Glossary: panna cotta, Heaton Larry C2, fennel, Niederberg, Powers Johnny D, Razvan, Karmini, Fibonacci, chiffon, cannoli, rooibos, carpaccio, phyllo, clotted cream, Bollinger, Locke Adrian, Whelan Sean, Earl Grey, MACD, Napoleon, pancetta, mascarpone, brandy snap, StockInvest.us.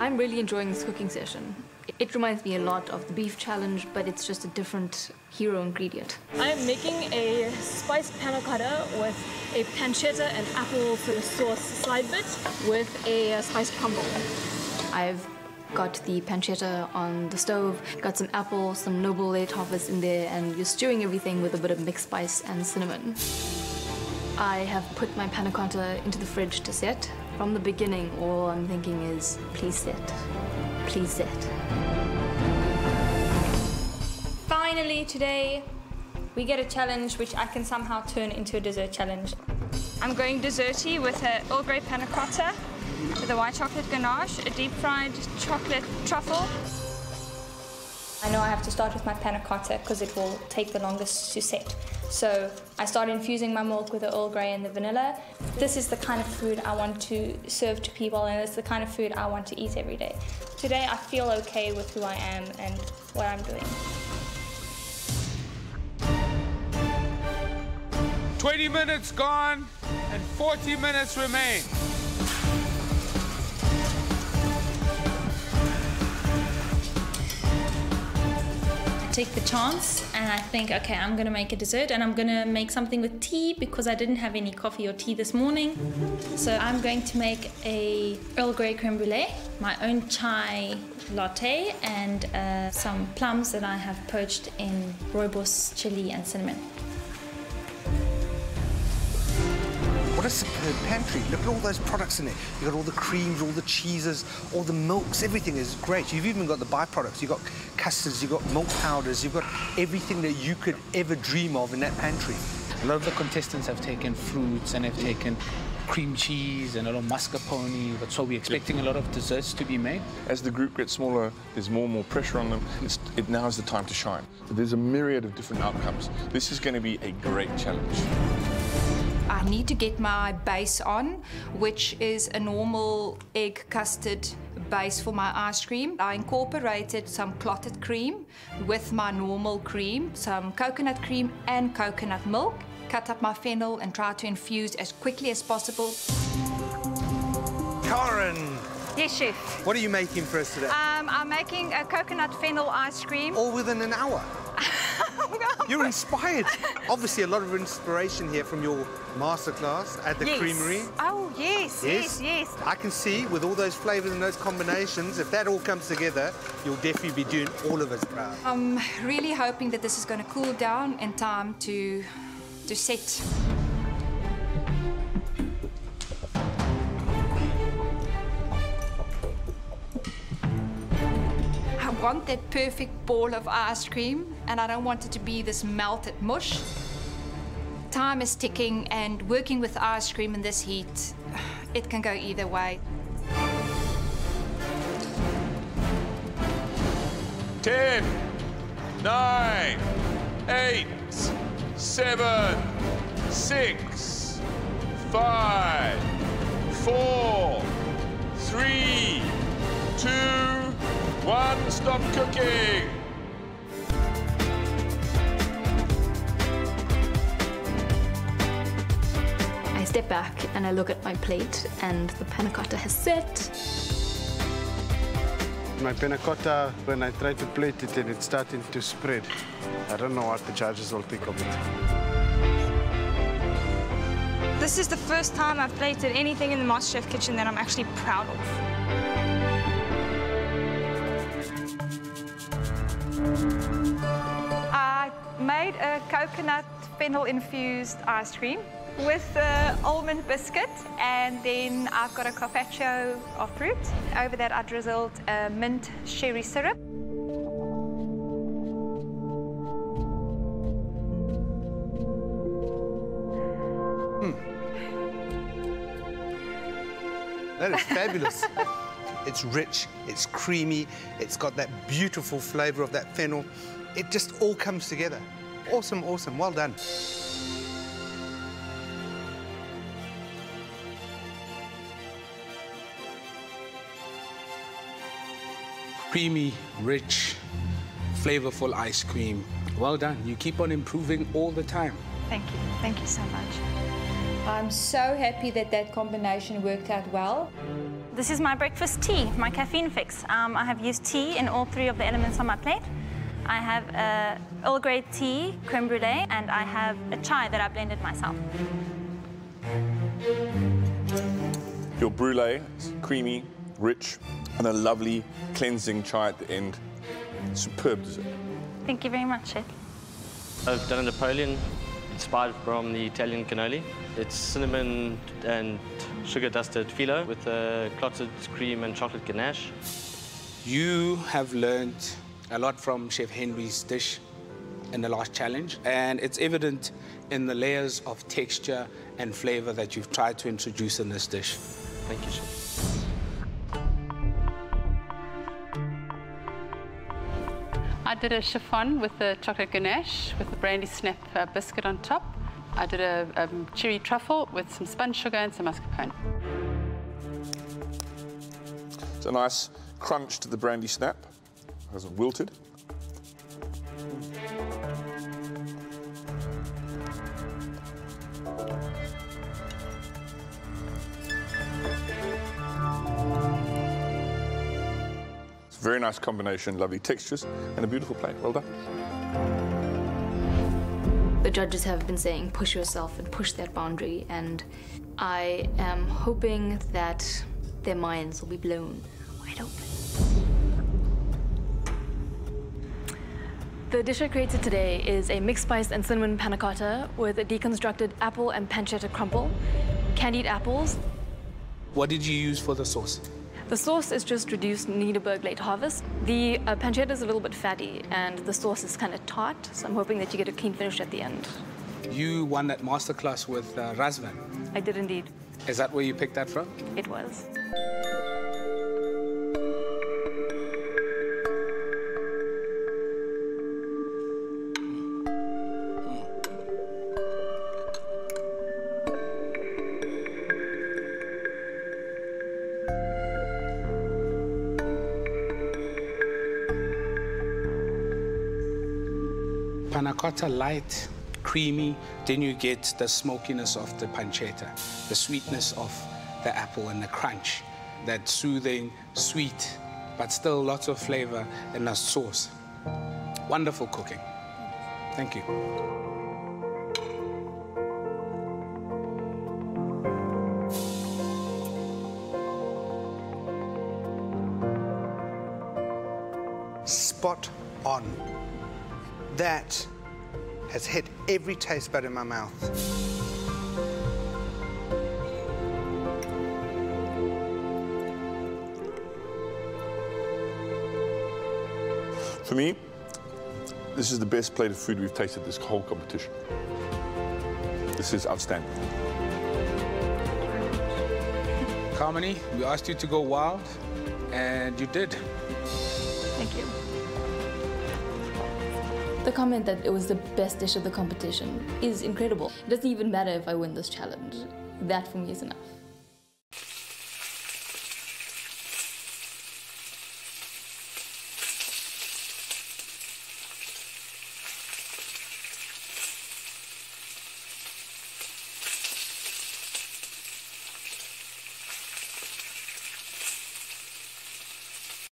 I'm really enjoying this cooking session. It reminds me a lot of the beef challenge, but it's just a different hero ingredient. I'm making a spiced panna cotta with a pancetta and apple for the sauce side bit with a spiced crumble. I've got the pancetta on the stove, got some apple, some noble late hoppers in there, and you're stewing everything with a bit of mixed spice and cinnamon. I have put my panna cotta into the fridge to set. From the beginning, all I'm thinking is, please sit. Please sit. Finally, today, we get a challenge which I can somehow turn into a dessert challenge. I'm going desserty with an Earl Grey panna cotta, with a white chocolate ganache, a deep-fried chocolate truffle. I know I have to start with my panna cotta because it will take the longest to set. So I start infusing my milk with the Earl Grey and the vanilla. This is the kind of food I want to serve to people, and it's the kind of food I want to eat every day. Today I feel okay with who I am and what I'm doing. 20 minutes gone and 40 minutes remain. Take the chance, and I think, okay, I'm gonna make a dessert, and I'm gonna make something with tea because I didn't have any coffee or tea this morning. So I'm going to make a Earl Grey creme brulee, my own chai latte, and some plums that I have poached in rooibos, chili, and cinnamon. What a superb pantry. Look at all those products in it. You've got all the creams, all the cheeses, all the milks, everything is great. You've even got the byproducts. You've got custards, you've got milk powders, you've got everything that you could ever dream of in that pantry. A lot of the contestants have taken fruits and have taken cream cheese and a lot of mascarpone, but so we're expecting a lot of desserts to be made. As the group gets smaller, there's more and more pressure on them. Now is the time to shine. There's a myriad of different outcomes. This is going to be a great challenge. I need to get my base on, which is a normal egg custard base for my ice cream. I incorporated some clotted cream with my normal cream, some coconut cream and coconut milk. Cut up my fennel and try to infuse as quickly as possible. Karen! Yes, Chef. What are you making for us today? I'm making a coconut fennel ice cream. All within an hour? You're inspired. Obviously, a lot of inspiration here from your masterclass at the creamery. Oh, yes. I can see with all those flavors and those combinations, if that all comes together, you'll definitely be doing all of us proud. I'm really hoping that this is going to cool down in time to set. I want that perfect ball of ice cream, and I don't want it to be this melted mush. Time is ticking, and working with ice cream in this heat, it can go either way. 10, 9, 8, 7, 6, 5, 4, 3, 2, 1, stop cooking! I step back and I look at my plate, and the panna cotta has set. My panna cotta, when I try to plate it, and it's starting to spread. I don't know what the judges will think of it. This is the first time I've plated anything in the MasterChef kitchen that I'm actually proud of. I made a coconut fennel-infused ice cream with almond biscuit, and then I've got a carpaccio of fruit. Over that I drizzled mint sherry syrup. That is fabulous. It's rich, it's creamy, it's got that beautiful flavour of that fennel. It just all comes together. Awesome, awesome, well done. Creamy, rich, flavourful ice cream. Well done, you keep on improving all the time. Thank you so much. I'm so happy that that combination worked out well. This is my breakfast tea, my caffeine fix. I have used tea in all three of the elements on my plate. I have Earl Grey tea, creme brulee, and I have a chai that I blended myself. Your brulee is creamy, rich, and a lovely cleansing chai at the end. Superb dessert. Thank you very much, Chef. I've done a Napoleon inspired from the Italian cannoli. It's cinnamon and sugar-dusted phyllo with a clotted cream and chocolate ganache. You have learned a lot from Chef Henry's dish in the last challenge, and it's evident in the layers of texture and flavour that you've tried to introduce in this dish. Thank you, Chef. I did a chiffon with a chocolate ganache with a brandy snap biscuit on top. I did a cherry truffle with some spun sugar and some mascarpone. It's a nice crunch to the brandy snap. It hasn't wilted. It's a very nice combination, lovely textures, and a beautiful plate. Well done. The judges have been saying, push yourself and push that boundary, and I am hoping that their minds will be blown wide open. The dish I created today is a mixed spice and cinnamon panna cotta with a deconstructed apple and pancetta crumble, candied apples. What did you use for the sauce? The sauce is just reduced Niederberg late harvest. The pancetta is a little bit fatty, and the sauce is kind of tart, so I'm hoping that you get a clean finish at the end. You won that masterclass with Razvan. I did indeed. Is that where you picked that from? It was. Panna cotta light, creamy, then you get the smokiness of the pancetta, the sweetness of the apple and the crunch, that soothing, sweet, but still lots of flavor in the sauce. Wonderful cooking. Thank you. Spot on. That has hit every taste bud in my mouth. For me, this is the best plate of food we've tasted this whole competition. This is outstanding. Karmini, we asked you to go wild, and you did. Thank you. The comment that it was the best dish of the competition is incredible. It doesn't even matter if I win this challenge. That for me is enough.